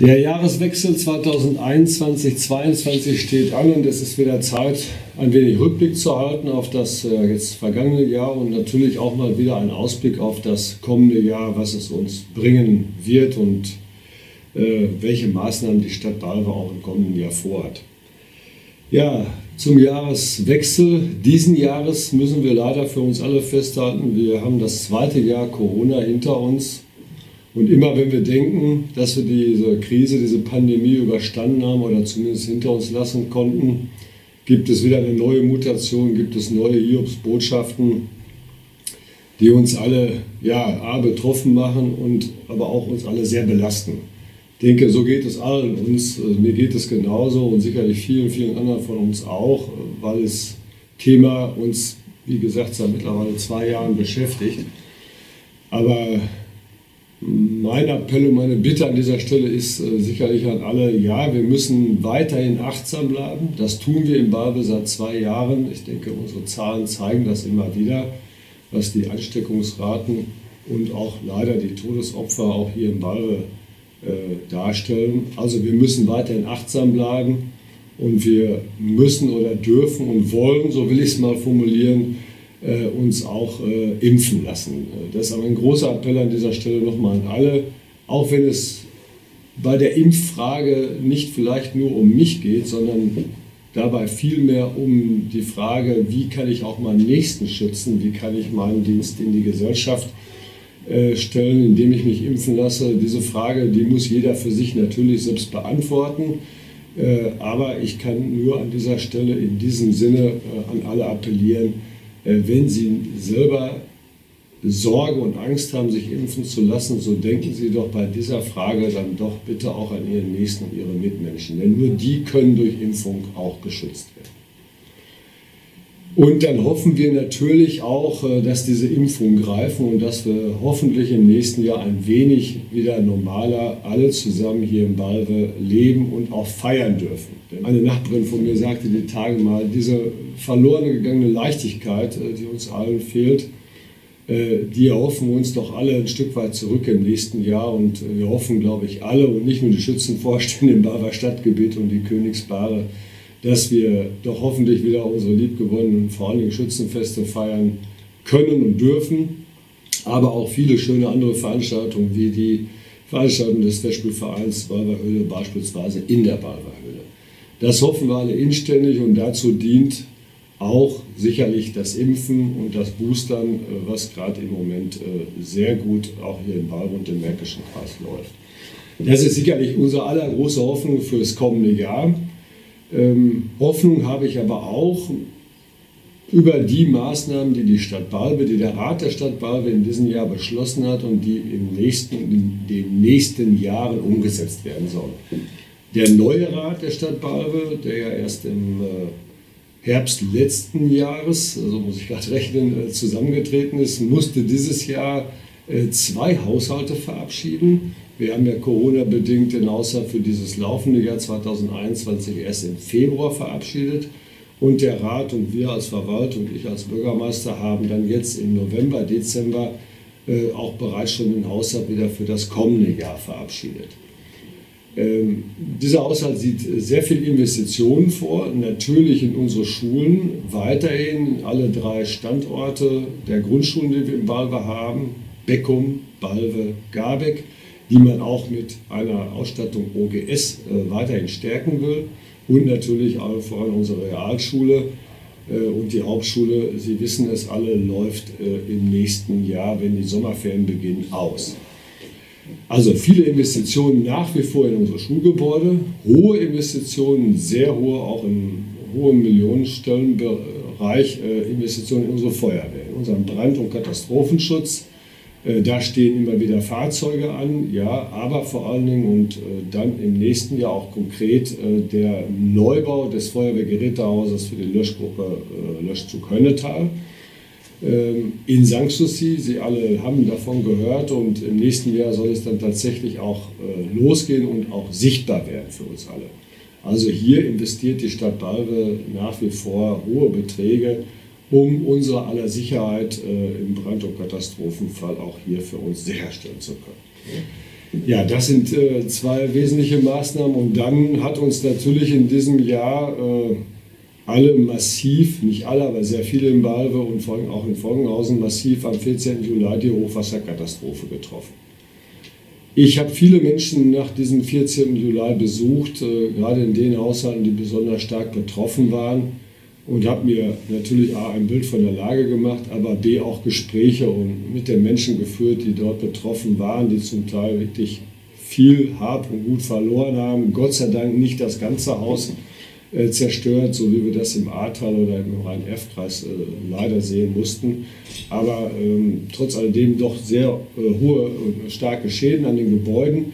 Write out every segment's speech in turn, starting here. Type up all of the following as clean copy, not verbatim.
Der Jahreswechsel 2021-2022 steht an und es ist wieder Zeit, ein wenig Rückblick zu halten auf das jetzt vergangene Jahr und natürlich auch mal wieder einen Ausblick auf das kommende Jahr, was es uns bringen wird und welche Maßnahmen die Stadt Balve auch im kommenden Jahr vorhat. Ja, zum Jahreswechsel diesen Jahres müssen wir leider für uns alle festhalten, wir haben das zweite Jahr Corona hinter uns. Und immer wenn wir denken, dass wir diese Krise, diese Pandemie überstanden haben oder zumindest hinter uns lassen konnten, gibt es wieder eine neue Mutation, gibt es neue Hiobsbotschaften, die uns alle betroffen machen und aber auch uns alle sehr belasten. Ich denke, so geht es allen uns, mir geht es genauso und sicherlich vielen, vielen anderen von uns auch, weil das Thema uns, wie gesagt, seit mittlerweile 2 Jahren beschäftigt. Aber mein Appell und meine Bitte an dieser Stelle ist sicherlich an alle, ja, wir müssen weiterhin achtsam bleiben. Das tun wir in Balve seit 2 Jahren. Ich denke, unsere Zahlen zeigen das immer wieder, dass die Ansteckungsraten und auch leider die Todesopfer auch hier in Balve darstellen. Also wir müssen weiterhin achtsam bleiben und wir müssen oder dürfen und wollen, so will ich es mal formulieren, uns auch impfen lassen. Das ist aber ein großer Appell an dieser Stelle nochmal an alle, auch wenn es bei der Impffrage nicht vielleicht nur um mich geht, sondern dabei vielmehr um die Frage, wie kann ich auch meinen Nächsten schützen, wie kann ich meinen Dienst in die Gesellschaft stellen, indem ich mich impfen lasse. Diese Frage, die muss jeder für sich natürlich selbst beantworten. Aber ich kann nur an dieser Stelle in diesem Sinne an alle appellieren, wenn Sie selber Sorge und Angst haben, sich impfen zu lassen, so denken Sie doch bei dieser Frage dann doch bitte auch an Ihren Nächsten und Ihre Mitmenschen. Denn nur die können durch Impfung auch geschützt werden. Und dann hoffen wir natürlich auch, dass diese Impfungen greifen und dass wir hoffentlich im nächsten Jahr ein wenig wieder normaler alle zusammen hier in Balve leben und auch feiern dürfen. Denn eine Nachbarin von mir sagte die Tage mal, diese verlorene gegangene Leichtigkeit, die uns allen fehlt, die erhoffen wir uns doch alle ein Stück weit zurück im nächsten Jahr. Und wir hoffen, glaube ich, alle und nicht nur die Schützenvorstände im Balver Stadtgebiet und die Königspaare, dass wir doch hoffentlich wieder unsere liebgewonnenen, vor allen Dingen Schützenfeste feiern können und dürfen, aber auch viele schöne andere Veranstaltungen, wie die Veranstaltung des Festspielvereins Balverhöhle beispielsweise in der Balverhöhle. Das hoffen wir alle inständig und dazu dient auch sicherlich das Impfen und das Boostern, was gerade im Moment sehr gut auch hier in Balve und im Märkischen Kreis läuft. Das ist sicherlich unsere allergrößte Hoffnung für das kommende Jahr. Hoffnung habe ich aber auch über die Maßnahmen, die die Stadt Balve, die der Rat der Stadt Balve in diesem Jahr beschlossen hat und die in den nächsten Jahren umgesetzt werden sollen. Der neue Rat der Stadt Balve, der ja erst im Herbst letzten Jahres, so muss ich gerade rechnen, zusammengetreten ist, musste dieses Jahr 2 Haushalte verabschieden. Wir haben ja Corona-bedingt den Haushalt für dieses laufende Jahr 2021 erst im Februar verabschiedet. Und der Rat und wir als Verwaltung, ich als Bürgermeister, haben dann jetzt im November, Dezember auch bereits schon den Haushalt wieder für das kommende Jahr verabschiedet. Dieser Haushalt sieht sehr viel Investitionen vor, natürlich in unsere Schulen, weiterhin alle 3 Standorte der Grundschulen, die wir in Balve haben, Beckum, Balve, Garbeck, die man auch mit einer Ausstattung OGS weiterhin stärken will und natürlich auch vor allem unsere Realschule und die Hauptschule, Sie wissen es alle, läuft im nächsten Jahr, wenn die Sommerferien beginnen, aus. Also viele Investitionen nach wie vor in unsere Schulgebäude, hohe Investitionen, sehr hohe, auch im hohen Millionenstellenbereich Investitionen in unsere Feuerwehr, in unseren Brand- und Katastrophenschutz. Da stehen immer wieder Fahrzeuge an, ja, aber vor allen Dingen und dann im nächsten Jahr auch konkret der Neubau des Feuerwehrgerätehauses für die Löschgruppe Löschzug Hönnetal in St. Susi. Sie alle haben davon gehört und im nächsten Jahr soll es dann tatsächlich auch losgehen und auch sichtbar werden für uns alle. Also hier investiert die Stadt Balve nach wie vor hohe Beträge, um unsere aller Sicherheit im Brand- und Katastrophenfall auch hier für uns sicherstellen zu können. Ja, das sind zwei wesentliche Maßnahmen, und dann hat uns natürlich in diesem Jahr alle massiv, nicht alle, aber sehr viele in Balve und auch in Volkenhausen massiv am 14. Juli die Hochwasserkatastrophe getroffen. Ich habe viele Menschen nach diesem 14. Juli besucht, gerade in den Haushalten, die besonders stark betroffen waren, und habe mir natürlich A, ein Bild von der Lage gemacht, aber B, auch Gespräche und mit den Menschen geführt, die dort betroffen waren, die zum Teil wirklich viel Hab und Gut verloren haben. Gott sei Dank nicht das ganze Haus zerstört, so wie wir das im Ahrtal oder im Rhein-Erft-Kreis leider sehen mussten. Aber trotz alledem doch sehr hohe und starke Schäden an den Gebäuden.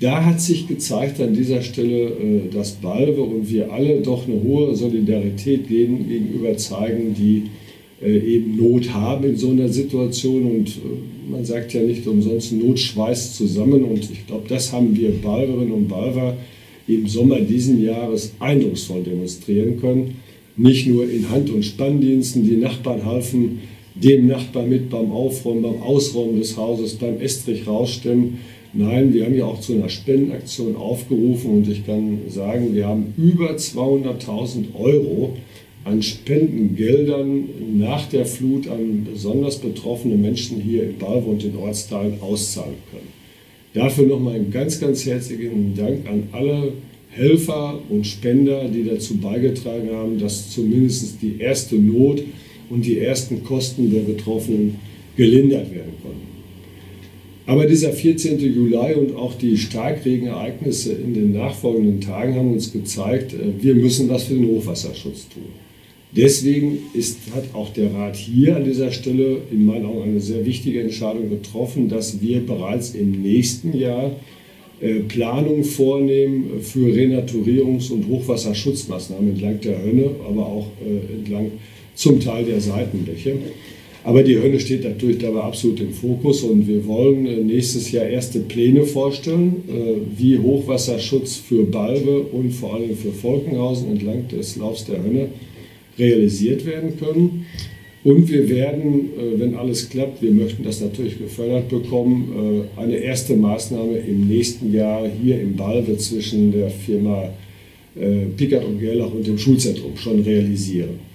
Da hat sich gezeigt an dieser Stelle, dass Balve und wir alle doch eine hohe Solidarität gegenüber zeigen, die eben Not haben in so einer Situation. Und man sagt ja nicht umsonst, Not schweißt zusammen. Und ich glaube, das haben wir Balverinnen und Balver im Sommer diesen Jahres eindrucksvoll demonstrieren können. Nicht nur in Hand- und Spanndiensten, die Nachbarn halfen, dem Nachbarn mit beim Aufräumen, beim Ausräumen des Hauses, beim Estrich rausstemmen. Nein, wir haben ja auch zu einer Spendenaktion aufgerufen, und ich kann sagen, wir haben über 200.000 Euro an Spendengeldern nach der Flut an besonders betroffene Menschen hier in Balve und den Ortsteilen auszahlen können. Dafür nochmal einen ganz, ganz herzlichen Dank an alle Helfer und Spender, die dazu beigetragen haben, dass zumindest die erste Not und die ersten Kosten der Betroffenen gelindert werden konnten. Aber dieser 14. Juli und auch die Starkregenereignisse in den nachfolgenden Tagen haben uns gezeigt, wir müssen was für den Hochwasserschutz tun. Deswegen hat auch der Rat hier an dieser Stelle in meinen Augen eine sehr wichtige Entscheidung getroffen, dass wir bereits im nächsten Jahr Planungen vornehmen für Renaturierungs- und Hochwasserschutzmaßnahmen entlang der Hönne, aber auch entlang zum Teil der Seitenbäche. Aber die Hönne steht natürlich dabei absolut im Fokus, und wir wollen nächstes Jahr erste Pläne vorstellen, wie Hochwasserschutz für Balve und vor allem für Volkenhausen entlang des Laufs der Hönne realisiert werden können. Und wir werden, wenn alles klappt, wir möchten das natürlich gefördert bekommen, eine erste Maßnahme im nächsten Jahr hier in Balve zwischen der Firma Pickert und Gerlach und dem Schulzentrum schon realisieren.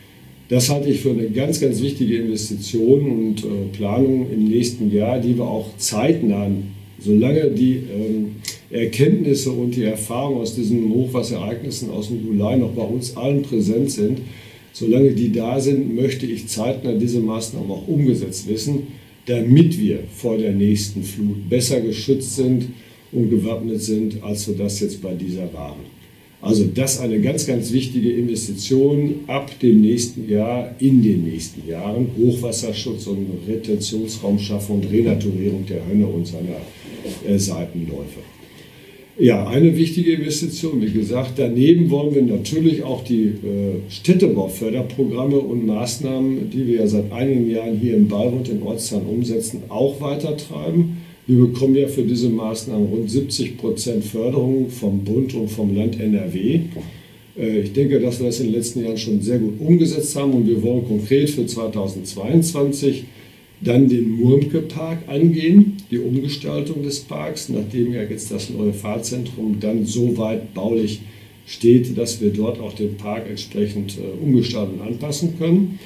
Das halte ich für eine ganz, ganz wichtige Investition und Planung im nächsten Jahr, die wir auch zeitnah, solange die Erkenntnisse und die Erfahrungen aus diesen Hochwasserereignissen aus dem Juli noch bei uns allen präsent sind, solange die da sind, möchte ich zeitnah diese Maßnahmen auch umgesetzt wissen, damit wir vor der nächsten Flut besser geschützt sind und gewappnet sind, als wir das jetzt bei dieser waren. Also das ist eine ganz, ganz wichtige Investition ab dem nächsten Jahr, in den nächsten Jahren. Hochwasserschutz und Retentionsraumschaffung und Renaturierung der Hönne und seiner Seitenläufe. Ja, eine wichtige Investition, wie gesagt. Daneben wollen wir natürlich auch die Städtebauförderprogramme und Maßnahmen, die wir ja seit einigen Jahren hier in Balve und in Ortsteilen umsetzen, auch weitertreiben. Wir bekommen ja für diese Maßnahmen rund 70% Förderung vom Bund und vom Land NRW. Ich denke, dass wir das in den letzten Jahren schon sehr gut umgesetzt haben, und wir wollen konkret für 2022 dann den Murmke-Park angehen, die Umgestaltung des Parks, nachdem ja jetzt das neue Fahrzentrum dann so weit baulich steht, dass wir dort auch den Park entsprechend umgestalten und anpassen können.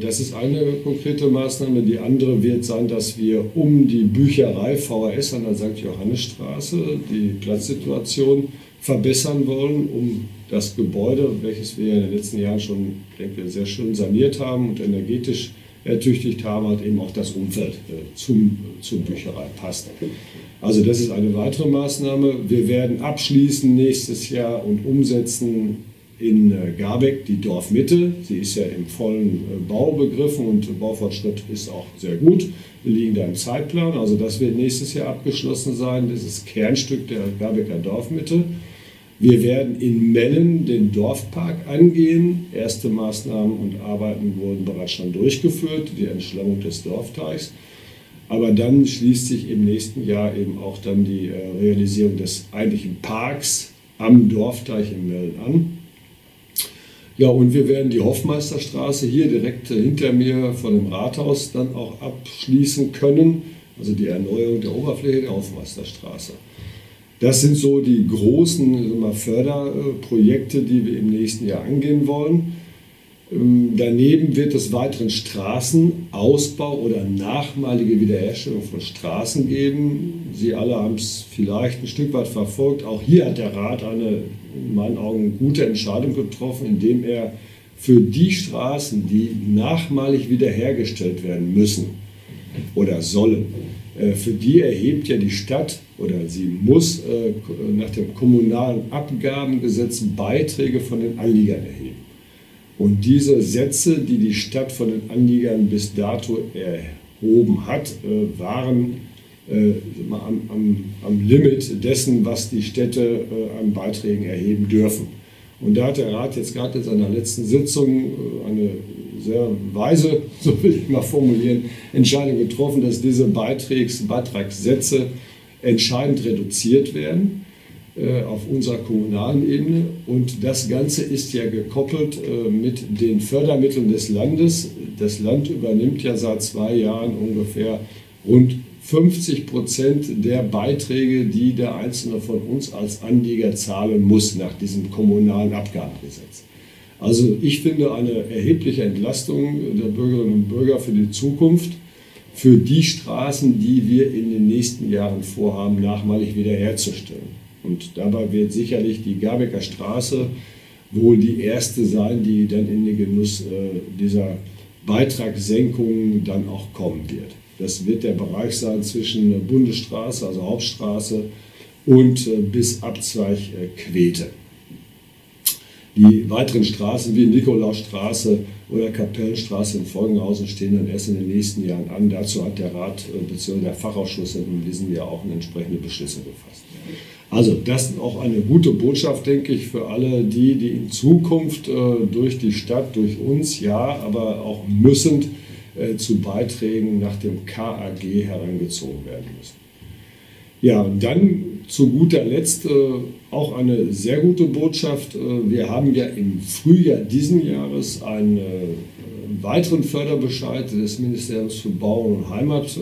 Das ist eine konkrete Maßnahme. Die andere wird sein, dass wir um die Bücherei VHS an der St. Johannesstraße die Platzsituation verbessern wollen, um das Gebäude, welches wir in den letzten Jahren schon, denke ich, sehr schön saniert haben und energetisch ertüchtigt haben, hat eben auch das Umfeld zur Bücherei passt. Also das ist eine weitere Maßnahme. Wir werden abschließen nächstes Jahr und umsetzen in Garbeck die Dorfmitte. Sie ist ja im vollen Bau begriffen, und Baufortschritt ist auch sehr gut. Wir liegen da im Zeitplan, also das wird nächstes Jahr abgeschlossen sein. Das ist Kernstück der Garbecker Dorfmitte. Wir werden in Mellen den Dorfpark angehen. Erste Maßnahmen und Arbeiten wurden bereits schon durchgeführt, die Entschlammung des Dorfteichs. Aber dann schließt sich im nächsten Jahr eben auch dann die Realisierung des eigentlichen Parks am Dorfteich in Mellen an. Ja, und wir werden die Hoffmeisterstraße hier direkt hinter mir vor dem Rathaus dann auch abschließen können also die Erneuerung der Oberfläche der Hofmeisterstraße. Das sind so die großen Förderprojekte, die wir im nächsten Jahr angehen wollen. Daneben wird es weiteren Straßenausbau oder nachmalige Wiederherstellung von Straßen geben. Sie alle haben es vielleicht ein Stück weit verfolgt. Auch hier hat der Rat eine, in meinen Augen, gute Entscheidung getroffen, indem er für die Straßen, die nachmalig wiederhergestellt werden müssen oder sollen, für die erhebt ja die Stadt oder sie muss nach dem kommunalen Abgabengesetz Beiträge von den Anliegern erheben. Und diese Sätze, die die Stadt von den Anliegern bis dato erhoben hat, waren am Limit dessen, was die Städte an Beiträgen erheben dürfen. Und da hat der Rat jetzt gerade in seiner letzten Sitzung eine sehr weise, so will ich mal formulieren, Entscheidung getroffen, dass diese Beitragssätze entscheidend reduziert werden auf unserer kommunalen Ebene, und das Ganze ist ja gekoppelt mit den Fördermitteln des Landes. Das Land übernimmt ja seit 2 Jahren ungefähr rund 50% der Beiträge, die der Einzelne von uns als Anlieger zahlen muss nach diesem kommunalen Abgabengesetz. Also ich finde eine erhebliche Entlastung der Bürgerinnen und Bürger für die Zukunft, für die Straßen, die wir in den nächsten Jahren vorhaben, nachmalig wiederherzustellen. Und dabei wird sicherlich die Garbecker Straße wohl die erste sein, die dann in den Genuss dieser Beitragssenkungen dann auch kommen wird. Das wird der Bereich sein zwischen Bundesstraße, also Hauptstraße, und bis Abzweig Quete. Die weiteren Straßen wie Nikolausstraße oder Kapellenstraße in Volkenhausen stehen dann erst in den nächsten Jahren an. Dazu hat der Rat bzw. der Fachausschuss in diesem Jahr auch entsprechende Beschlüsse gefasst. Also das ist auch eine gute Botschaft, denke ich, für alle die, die in Zukunft durch die Stadt, durch uns, ja, aber auch müssend zu Beiträgen nach dem KAG herangezogen werden müssen. Ja, und dann zu guter Letzt auch eine sehr gute Botschaft. Wir haben ja im Frühjahr diesen Jahres einen weiteren Förderbescheid des Ministeriums für Bauern und Heimat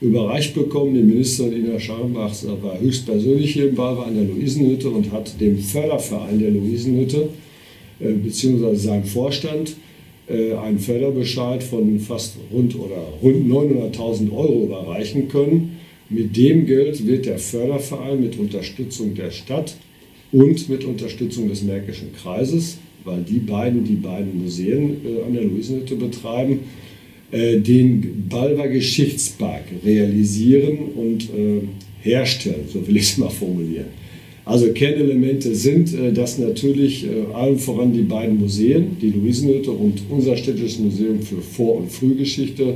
überreicht bekommen. Die Ministerin Ina Scharrenbach war höchstpersönlich hier im Ballweg an der Luisenhütte und hat dem Förderverein der Luisenhütte bzw. seinem Vorstand einen Förderbescheid von fast rund 900.000 Euro überreichen können. Mit dem Geld wird der Förderverein mit Unterstützung der Stadt und mit Unterstützung des Märkischen Kreises, weil die beiden Museen an der Luisenhütte betreiben, den Balver Geschichtspark realisieren und herstellen, so will ich es mal formulieren. Also Kernelemente sind, dass natürlich allen voran die beiden Museen, die Luisenhütte und unser Städtisches Museum für Vor- und Frühgeschichte,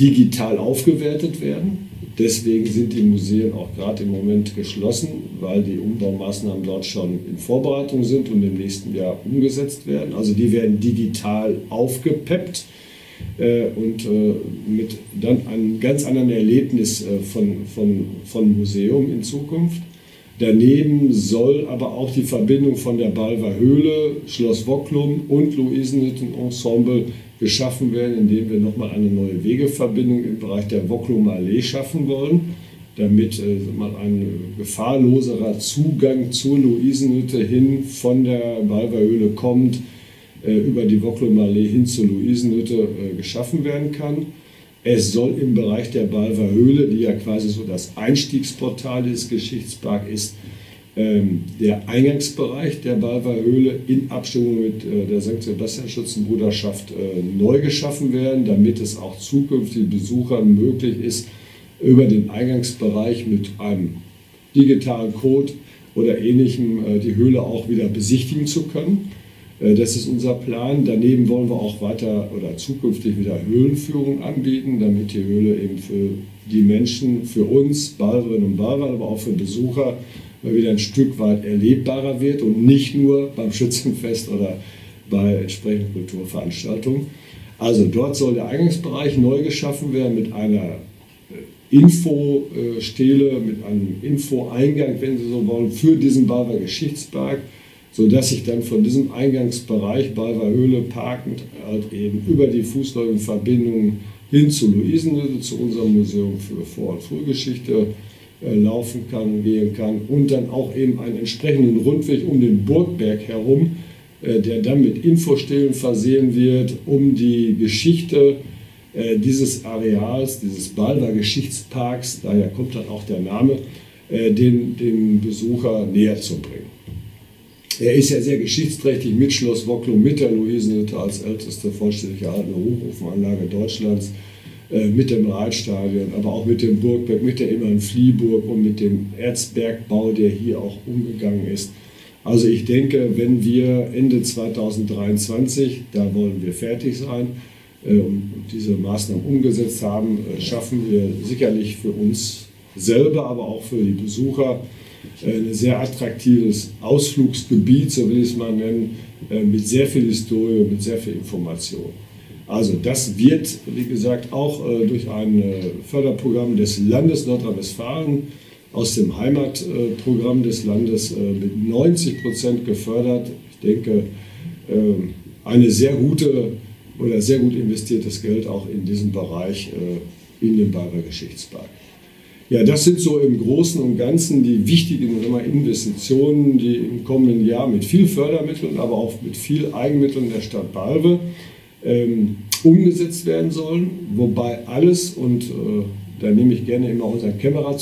digital aufgewertet werden. Deswegen sind die Museen auch gerade im Moment geschlossen, weil die Umbaumaßnahmen dort schon in Vorbereitung sind und im nächsten Jahr umgesetzt werden. Also die werden digital aufgepeppt und mit dann einem ganz anderen Erlebnis von Museum in Zukunft. Daneben soll aber auch die Verbindung von der Balver Höhle, Schloss Wocklum und Luisenhütten-Ensemble geschaffen werden, indem wir nochmal eine neue Wegeverbindung im Bereich der Wocklumer Allee schaffen wollen, damit mal ein gefahrloserer Zugang zur Luisenhütte hin von der Balver Höhle kommt, über die Wocklumer Allee hin zur Luisenhütte geschaffen werden kann. Es soll im Bereich der Balver Höhle, die ja quasi so das Einstiegsportal des Geschichtsparks ist, der Eingangsbereich der Balver Höhle in Abstimmung mit der St. Sebastian-Schützenbruderschaft neu geschaffen werden, damit es auch zukünftigen Besuchern möglich ist, über den Eingangsbereich mit einem digitalen Code oder Ähnlichem die Höhle auch wieder besichtigen zu können. Das ist unser Plan. Daneben wollen wir auch weiter oder zukünftig wieder Höhlenführungen anbieten, damit die Höhle eben für die Menschen, für uns, Balverinnen und Balver, aber auch für Besucher wieder ein Stück weit erlebbarer wird und nicht nur beim Schützenfest oder bei entsprechenden Kulturveranstaltungen. Also dort soll der Eingangsbereich neu geschaffen werden mit einer Infostele, mit einem Infoeingang, wenn Sie so wollen, für diesen Balver Geschichtspark, sodass ich dann von diesem Eingangsbereich Balver Höhle parkend halt eben über die Fußläufigen Verbindungen hin zu Luisenhütte, zu unserem Museum für Vor- und Frühgeschichte laufen kann, gehen kann und dann auch eben einen entsprechenden Rundweg um den Burgberg herum, der dann mit Infostellen versehen wird, um die Geschichte dieses Areals, dieses Balver Geschichtsparks, daher kommt dann auch der Name, den Besucher näher zu bringen. Er ist ja sehr geschichtsträchtig mit Schloss Wocklum, mit der Luisenhütte als älteste vollständig erhaltene Hochofenanlage Deutschlands, mit dem Reitstadion, aber auch mit dem Burgberg, mit der inneren Fliehburg und mit dem Erzbergbau, der hier auch umgegangen ist. Also ich denke, wenn wir Ende 2023, da wollen wir fertig sein, und diese Maßnahmen umgesetzt haben, schaffen wir sicherlich für uns selber, aber auch für die Besucher ein sehr attraktives Ausflugsgebiet, so will ich es mal nennen, mit sehr viel Historie, mit sehr viel Information. Also das wird, wie gesagt, auch durch ein Förderprogramm des Landes Nordrhein-Westfalen aus dem Heimatprogramm des Landes mit 90% gefördert. Ich denke, eine sehr gute oder sehr gut investiertes Geld auch in diesem Bereich, in den Balver Geschichtspark. Ja, das sind so im Großen und Ganzen die wichtigen Investitionen, die im kommenden Jahr mit viel Fördermitteln, aber auch mit viel Eigenmitteln der Stadt Balve umgesetzt werden sollen. Wobei alles, und da nehme ich gerne immer unseren Kämmerer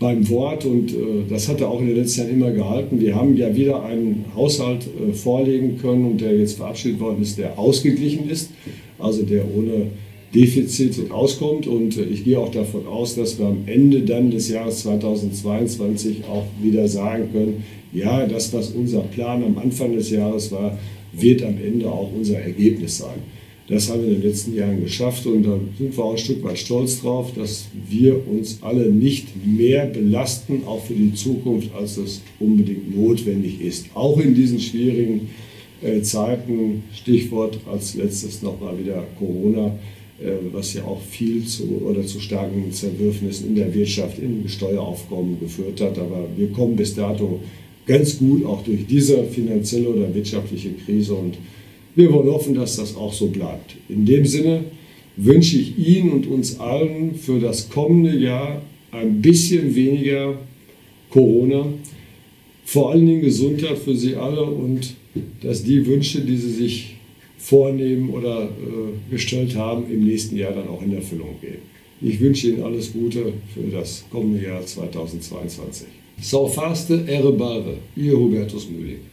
beim Wort, und das hat er auch in den letzten Jahren immer gehalten, wir haben ja wieder einen Haushalt vorlegen können, und der jetzt verabschiedet worden ist, der ausgeglichen ist, also der ohne Defizit auskommt, und ich gehe auch davon aus, dass wir am Ende dann des Jahres 2022 auch wieder sagen können, ja, das, was unser Plan am Anfang des Jahres war, wird am Ende auch unser Ergebnis sein. Das haben wir in den letzten Jahren geschafft, und da sind wir auch ein Stück weit stolz drauf, dass wir uns alle nicht mehr belasten, auch für die Zukunft, als es unbedingt notwendig ist. Auch in diesen schwierigen Zeiten, Stichwort als letztes nochmal wieder Corona, was ja auch viel zu starken Zerwürfnissen in der Wirtschaft, in Steueraufkommen geführt hat. Aber wir kommen bis dato ganz gut auch durch diese finanzielle oder wirtschaftliche Krise, und wir wollen hoffen, dass das auch so bleibt. In dem Sinne wünsche ich Ihnen und uns allen für das kommende Jahr ein bisschen weniger Corona, vor allen Dingen Gesundheit für Sie alle, und dass die Wünsche, die Sie sich vornehmen oder gestellt haben, im nächsten Jahr dann auch in Erfüllung gehen. Ich wünsche Ihnen alles Gute für das kommende Jahr 2022. Sau faste, Ehre Balve, Ihr Hubertus Mühling.